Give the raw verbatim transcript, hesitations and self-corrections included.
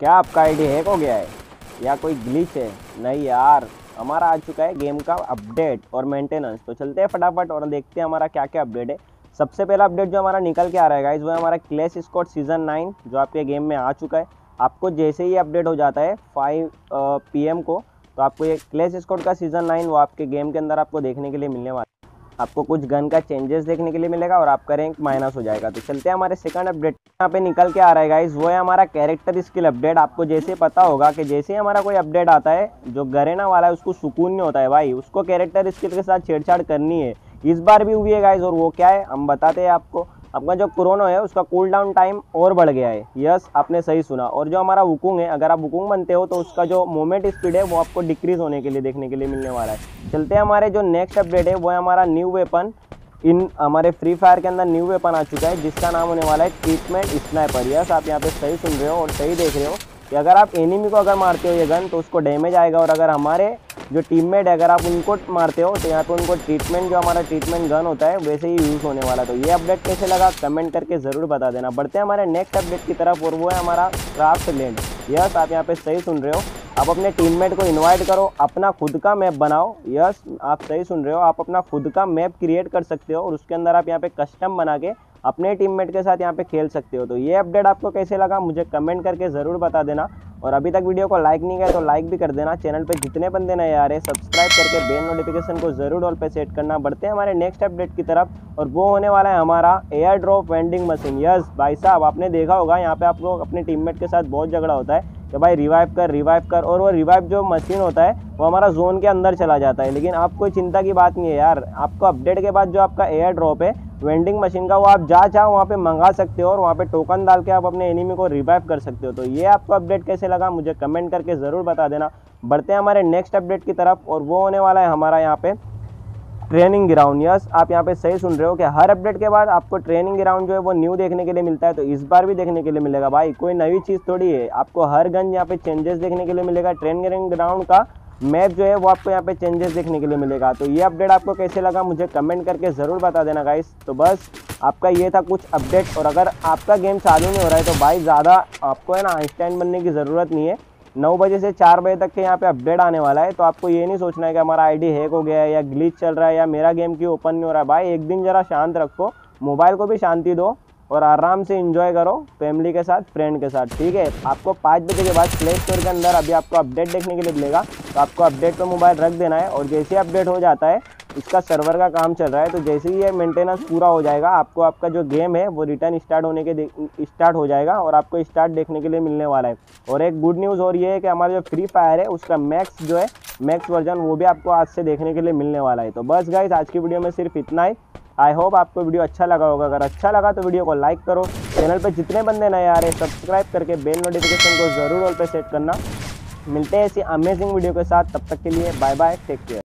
क्या आपका ID hack हो गया है या कोई ग्लिच है? नहीं यार, हमारा आ चुका है गेम का अपडेट और मेंटेनेंस। तो चलते हैं फटाफट और देखते हैं हमारा क्या क्या अपडेट है। सबसे पहला अपडेट जो हमारा निकल के आ रहा है गाइस, वो है हमारा क्लैश स्क्वाड सीजन नाइन जो आपके गेम में आ चुका है। आपको जैसे ही अपडेट हो जाता है फाइव पी एम को, तो आपको ये क्लैश स्क्वाड का सीजन नाइन वो आपके गेम के अंदर आपको देखने के लिए मिलने वाला है। आपको कुछ गन का चेंजेस देखने के लिए मिलेगा और आपका रैंक माइनस हो जाएगा। तो चलते हैं हमारे सेकंड अपडेट यहाँ पे निकल के आ रहा है गाइस, वो है हमारा कैरेक्टर स्किल अपडेट। आपको जैसे पता होगा कि जैसे हमारा कोई अपडेट आता है, जो गरेना वाला है उसको सुकून नहीं होता है भाई, उसको कैरेक्टर स्किल के साथ छेड़छाड़ करनी है। इस बार भी हुई है गाइस, और वो क्या है हम बताते हैं आपको। आपका जो क्रोनो है उसका कूल डाउन टाइम और बढ़ गया है। यस, आपने सही सुना। और जो हमारा हुकुंग है, अगर आप हुकुंग बनते हो तो उसका जो मोमेंट स्पीड है वो आपको डिक्रीज होने के लिए देखने के लिए मिलने वाला है। चलते हैं हमारे जो नेक्स्ट अपडेट है, वो है हमारा न्यू वेपन। इन हमारे फ्री फायर के अंदर न्यू वेपन आ चुका है जिसका नाम होने वाला है ट्रीटमेंट स्नाइपर। यस, आप यहाँ पर सही सुन रहे हो और सही देख रहे हो कि अगर आप एनिमी को अगर मारते हो ये गन तो उसको डैमेज आएगा, और अगर हमारे जो टीममेट है अगर आप उनको मारते हो तो यहाँ पे उनको ट्रीटमेंट, जो हमारा ट्रीटमेंट गन होता है वैसे ही यूज़ होने वाला। तो ये अपडेट कैसे लगा कमेंट करके ज़रूर बता देना। बढ़ते हैं हमारे नेक्स्ट अपडेट की तरफ, और वो है हमारा क्राफ्ट लैंड। यस, आप यहाँ पे सही सुन रहे हो। आप अपने टीममेट को इन्वाइट करो, अपना खुद का मैप बनाओ। यस, आप सही सुन रहे हो, आप अपना खुद का मैप क्रिएट कर सकते हो और उसके अंदर आप यहाँ पे कस्टम बना के अपने टीममेट के साथ यहाँ पे खेल सकते हो। तो ये अपडेट आपको कैसे लगा मुझे कमेंट करके ज़रूर बता देना। और अभी तक वीडियो को लाइक नहीं किया तो लाइक भी कर देना। चैनल पे जितने बंदे नए आ रहे हैं सब्सक्राइब करके बेल नोटिफिकेशन को ज़रूर ऑल पे सेट करना। बढ़ते हैं हमारे नेक्स्ट अपडेट की तरफ, और वो होने वाला है हमारा air drop vending machine. Yes भाई साहब, आपने देखा होगा यहाँ पे आप लोग अपने टीममेट के साथ बहुत झगड़ा होता है कि भाई रिवाइव कर रिवाइव कर, और वो रिवाइव जो मशीन होता है वो हमारा जोन के अंदर चला जाता है। लेकिन आप कोई चिंता की बात नहीं है यार, आपको अपडेट के बाद जो आपका एयर ड्रॉप है वेंडिंग मशीन का वो आप जहाँ चाहो वहाँ पे मंगा सकते हो और वहाँ पे टोकन डाल के आप अपने एनिमी को रिवाइव कर सकते हो। तो ये आपको अपडेट कैसे लगा मुझे कमेंट करके ज़रूर बता देना। बढ़ते हैं हमारे नेक्स्ट अपडेट की तरफ, और वो होने वाला है हमारा यहाँ पे ट्रेनिंग ग्राउंड। यस, आप यहाँ पे सही सुन रहे हो कि हर अपडेट के बाद आपको ट्रेनिंग ग्राउंड जो है वो न्यू देखने के लिए मिलता है। तो इस बार भी देखने के लिए मिलेगा भाई, कोई नई चीज़ थोड़ी है। आपको हर गन यहाँ पे चेंजेस देखने के लिए मिलेगा। ट्रेनिंग ग्राउंड का मैप जो है वो आपको यहाँ पे चेंजेस देखने के लिए मिलेगा। तो ये अपडेट आपको कैसे लगा मुझे कमेंट करके ज़रूर बता देना गाइस। तो बस आपका ये था कुछ अपडेट, और अगर आपका गेम चालू नहीं हो रहा है तो भाई ज़्यादा आपको है ना आइंस्टाइन बनने की ज़रूरत नहीं है। नौ बजे से चार बजे तक के यहाँ पे अपडेट आने वाला है। तो आपको ये नहीं सोचना है कि हमारा आई डी हैक हो गया है या ग्लिच चल रहा है या मेरा गेम क्यों ओपन नहीं हो रहा है। भाई एक दिन ज़रा शांत रखो, मोबाइल को भी शांति दो और आराम से इंजॉय करो फैमिली के साथ, फ्रेंड के साथ, ठीक है। आपको पाँच बजे के बाद प्ले स्टोर के अंदर अभी आपको अपडेट देखने के लिए मिलेगा। तो आपको अपडेट पर मोबाइल रख देना है, और जैसे ही अपडेट हो जाता है, इसका सर्वर का काम चल रहा है, तो जैसे ही ये मेंटेनेंस पूरा हो जाएगा आपको आपका जो गेम है वो रिटर्न स्टार्ट होने के स्टार्ट हो जाएगा और आपको स्टार्ट देखने के लिए मिलने वाला है। और एक गुड न्यूज़ और ये है कि हमारा जो फ्री फायर है उसका मैक्स जो है मैक्स वर्जन वो भी आपको आज से देखने के लिए मिलने वाला है। तो बस गाइस, आज की वीडियो में सिर्फ इतना ही। आई होप आपको वीडियो अच्छा लगा होगा। अगर अच्छा लगा तो वीडियो को लाइक करो, चैनल पे जितने बंदे नए आ रहे हैं सब्सक्राइब करके बेल नोटिफिकेशन को ज़रूर ऑल पे सेट करना। मिलते हैं ऐसी अमेजिंग वीडियो के साथ, तब तक के लिए बाय बाय, टेक केयर।